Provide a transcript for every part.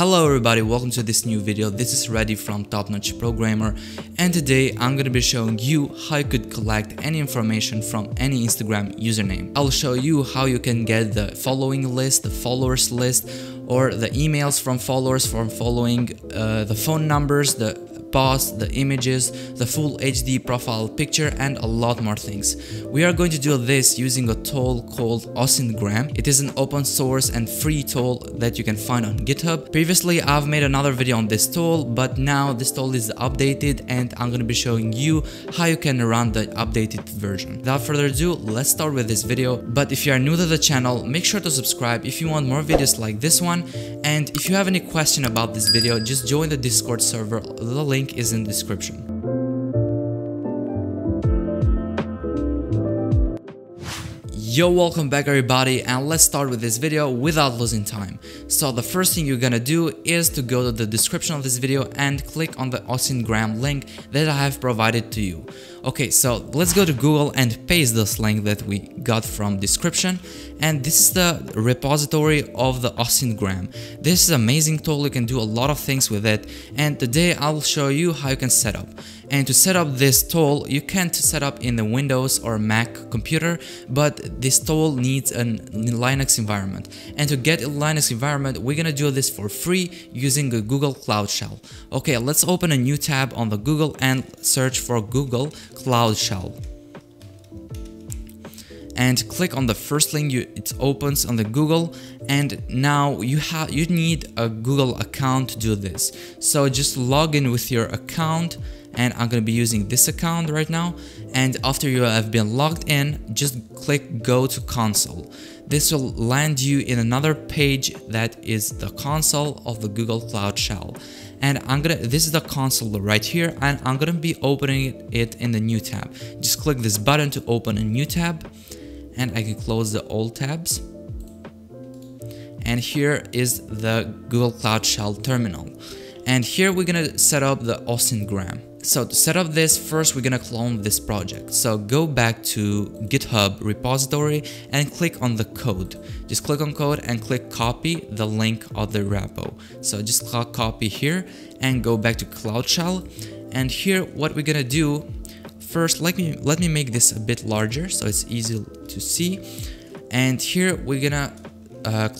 Hello everybody, welcome to this new video. This is Reddy from TopNotch Programmer, and today I'm going to be showing you how you could collect any information from any Instagram username. I'll show you how you can get the following list, the followers list, or the emails from followers from following, the phone numbers, the posts, the images, the full HD profile picture, and a lot more things. We are going to do this using a tool called Osintgram. It is an open source and free tool that you can find on GitHub. Previously, I've made another video on this tool, but now this tool is updated and I'm going to be showing you how you can run the updated version. Without further ado, let's start with this video. But if you are new to the channel, make sure to subscribe if you want more videos like this one. And if you have any question about this video, just join the Discord server. The link is in the description. Yo, welcome back everybody, and let's start with this video without losing time. So the first thing you're gonna do is to go to the description of this video and click on the Osintgram link that I have provided to you. Okay, so let's go to Google and paste this link that we got from description, and this is the repository of the Osintgram. This is an amazing tool, you can do a lot of things with it, and today I'll show you how you can set up. And to set up this tool, you can't set up in the Windows or Mac computer, but this tool needs a Linux environment. And to get a Linux environment, we're gonna do this for free using a Google Cloud Shell. Okay, let's open a new tab on the Google and search for Google Cloud Shell. And click on the first link, it opens on the Google, and now you need a Google account to do this. So just log in with your account, and I'm gonna be using this account right now. And after you have been logged in, just click go to console. This will land you in another page that is the console of the Google Cloud Shell. And this is the console right here, and I'm gonna be opening it in the new tab. Just click this button to open a new tab. And I can close the old tabs. And here is the Google Cloud Shell terminal. And here we're gonna set up the Osintgram. So to set up this, first we're gonna clone this project. So go back to GitHub repository and click on the code. Just click on code and click copy the link of the repo. So just click copy here and go back to Cloud Shell. And here what we're gonna do, first, let me make this a bit larger so it's easy to see. And here we're gonna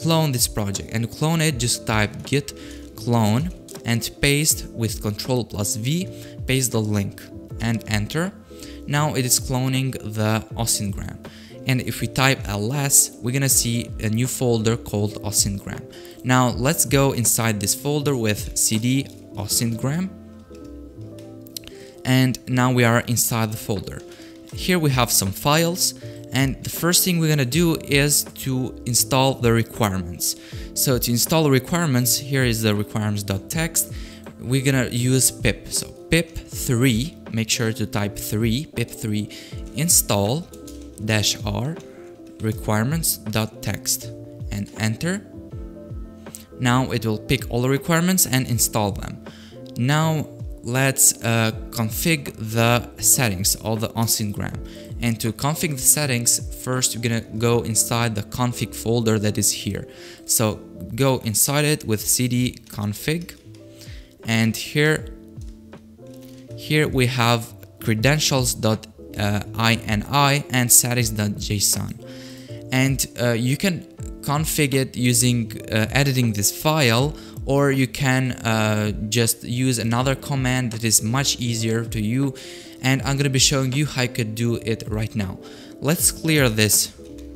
clone this project. And to clone it, just type git clone and paste with Ctrl+V, paste the link and enter. Now it is cloning the Osintgram. And if we type ls, we're gonna see a new folder called Osintgram. Now let's go inside this folder with cd Osintgram. And now we are inside the folder. Here we have some files, and the first thing we're gonna do is to install the requirements. So to install the requirements, here is the requirements.txt. We're gonna use pip. So pip3, make sure to type 3, pip3 install -r requirements.txt and enter. Now it will pick all the requirements and install them. Now let's config the settings of the Osintgram. And to config the settings, first you're gonna go inside the config folder that is here. So go inside it with cd config, and here we have credentials.ini and settings.json. And you can config it using editing this file, or you can just use another command that is much easier to you, and I'm gonna be showing you how you could do it right now. Let's clear this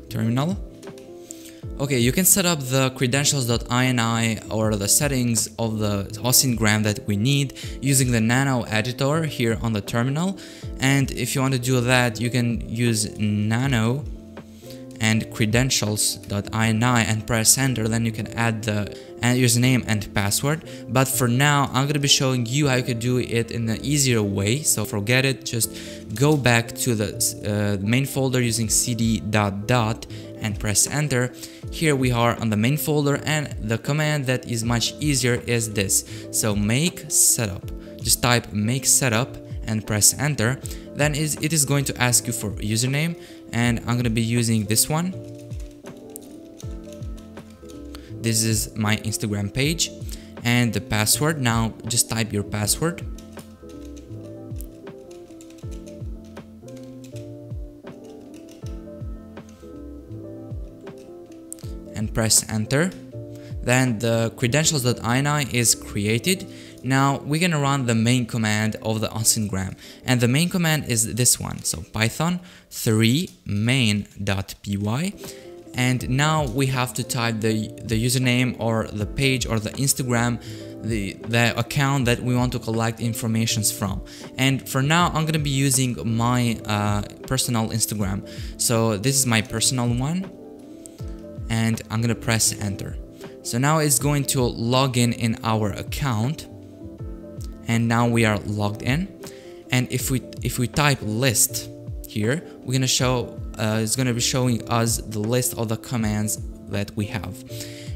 terminal. Okay, you can set up the credentials.ini or the settings of the Osintgram that we need using the nano editor here on the terminal. And if you want to do that, you can use nano and credentials.ini and press enter, then you can add the username and password. But for now, I'm gonna be showing you how you could do it in an easier way, so forget it, just go back to the main folder using cd ... and press enter. Here we are on the main folder, and the command that is much easier is this. So make setup, just type make setup and press enter. Then it is going to ask you for username, and I'm gonna be using this one. This is my Instagram page, and the password. Now just type your password. And press enter. Then the credentials.ini is created. Now we're gonna run the main command of the Osintgram, and the main command is this one. So python 3 main.py, and now we have to type the username or the page or the Instagram, the account that we want to collect informations from. And for now I'm gonna be using my personal Instagram. So this is my personal one, and I'm gonna press enter. So now it's going to log in our account, and now we are logged in. And if we type list here, we're gonna show it's gonna be showing us the list of the commands that we have.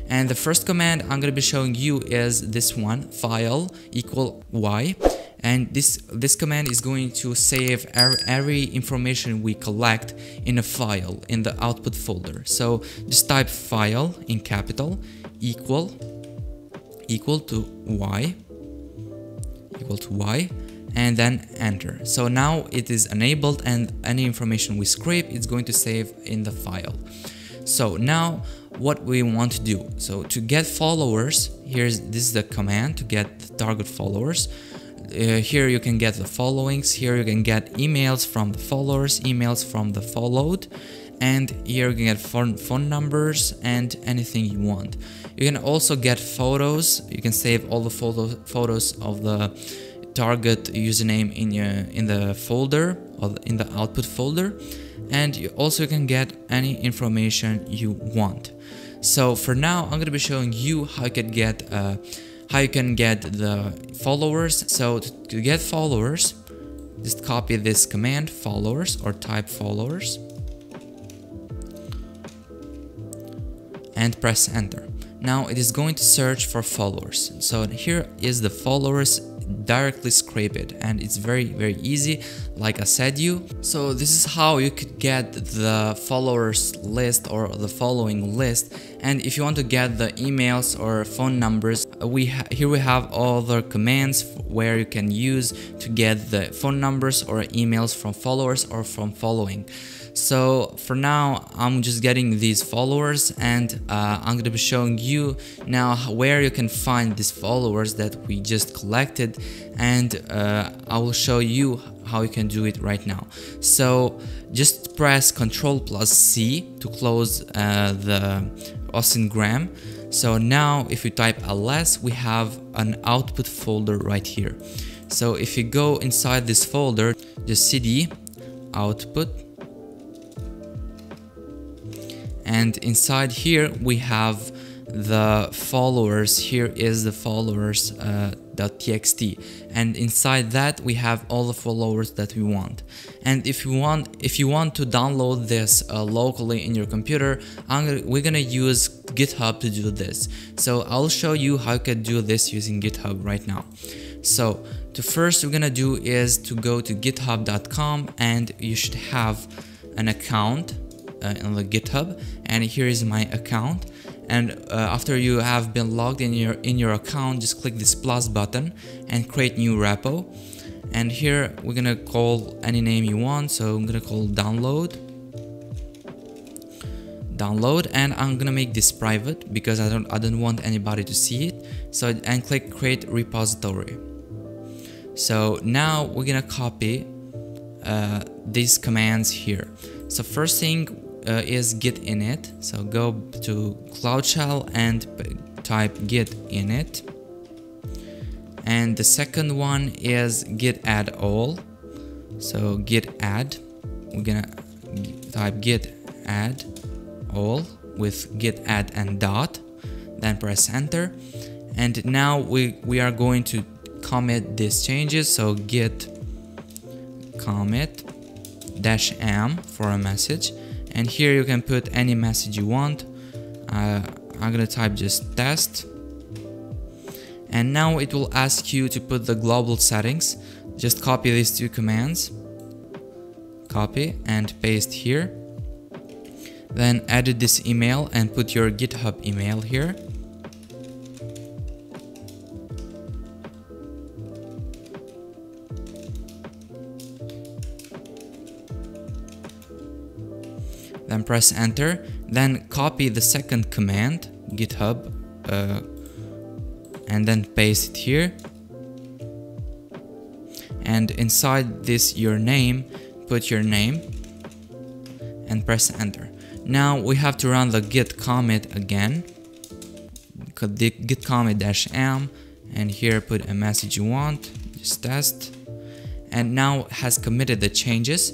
And the first command I'm gonna be showing you is this one, file equal y, and this command is going to save every information we collect in a file in the output folder. So just type file in capital equal to y, and then enter. So now it is enabled, and any information we scrape, it's going to save in the file. So now what we want to do, so to get followers, this is the command to get the target followers. Here you can get the followings, here you can get emails from the followers, emails from the followed, and here you can get phone numbers and anything you want. You can also get photos. You can save all the photos of the target username in the folder or in the output folder, and you also can get any information you want. So for now I'm going to be showing you how you can get the followers. So to get followers, just copy this command followers, or type followers, and press enter. Now it is going to search for followers. So here is the followers, directly scrape it, and it's very, very easy, like I said you. So this is how you could get the followers list or the following list. And if you want to get the emails or phone numbers, here we have other commands where you can use to get the phone numbers or emails from followers or from following. So for now I'm just getting these followers, and I'm gonna be showing you now where you can find these followers that we just collected, and I will show you how you can do it right now. So just press Ctrl+C to close the Osintgram. So now if you type ls, we have an output folder right here. So if you go inside this folder, just cd output, and inside here we have the followers. Here is the followers.txt, and inside that we have all the followers that we want. And if you want to download this locally in your computer, we're gonna use GitHub to do this. So I'll show you how you can do this using GitHub right now. So the first we're gonna do is to go to github.com, and you should have an account on the GitHub, and here is my account. And after you have been logged in your account, just click this plus button and create new repo. And here we're gonna call any name you want. So I'm gonna call download, and I'm gonna make this private because I don't want anybody to see it. So, and click create repository. So now we're gonna copy these commands here. So first thing is git init. So go to Cloud Shell and type git init, and the second one is git add all. So git add, we're gonna type git add all with git add and dot, then press enter. And now we are going to commit these changes. So git commit -m for a message, and here you can put any message you want. I'm gonna type just test, and now it will ask you to put the global settings. Just copy these two commands, copy and paste here, then edit this email and put your GitHub email here, then press enter, then copy the second command, GitHub, and then paste it here. And inside this your name, put your name and press enter. Now we have to run the git commit again, git commit -m, and here put a message you want, just test. And now has committed the changes.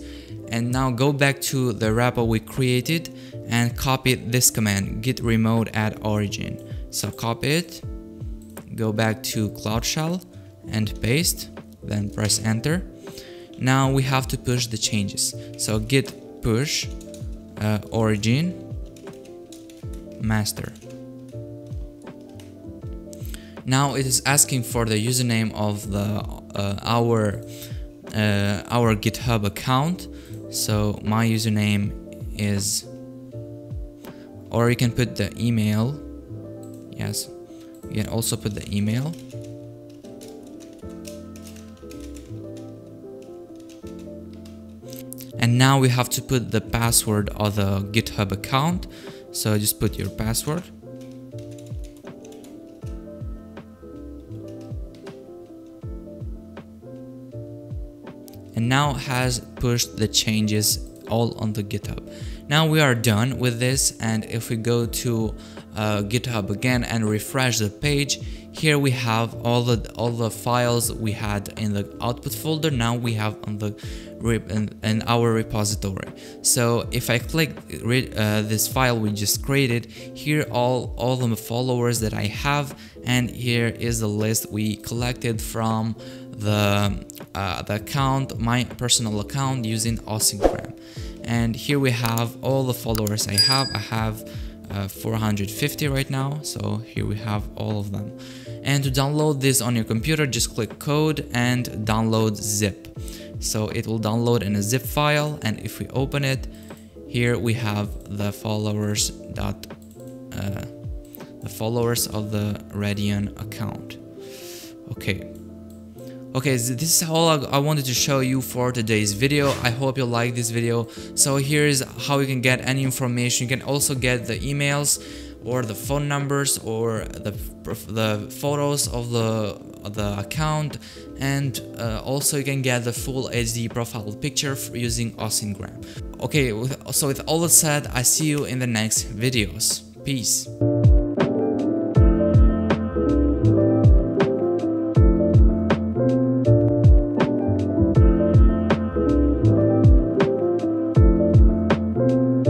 And now go back to the repo we created and copy this command, git remote @origin. So copy it, go back to Cloud Shell and paste, then press enter. Now we have to push the changes. So git push origin master. Now it is asking for the username of the our GitHub account. So my username is, or you can put the email. Yes, you can also put the email. And now we have to put the password of the GitHub account. So just put your password. And now has pushed the changes all on the GitHub. Now we are done with this, and if we go to GitHub again and refresh the page, here we have all the files we had in the output folder. Now we have on the in our repository. So if I click this file we just created, here all the followers that I have, and here is the list we collected from the account, my personal account using Osintgram. And here we have all the followers I have. I have 450 right now, so here we have all of them. And to download this on your computer, just click code and download zip. So it will download in a zip file, and if we open it, here we have the followers of the Radian account. Okay, so this is all I wanted to show you for today's video. I hope you like this video. So here is how you can get any information. You can also get the emails or the phone numbers or the photos of the account, and also you can get the full HD profile picture using Osintgram. Okay, so with all that said, I see you in the next videos. Peace.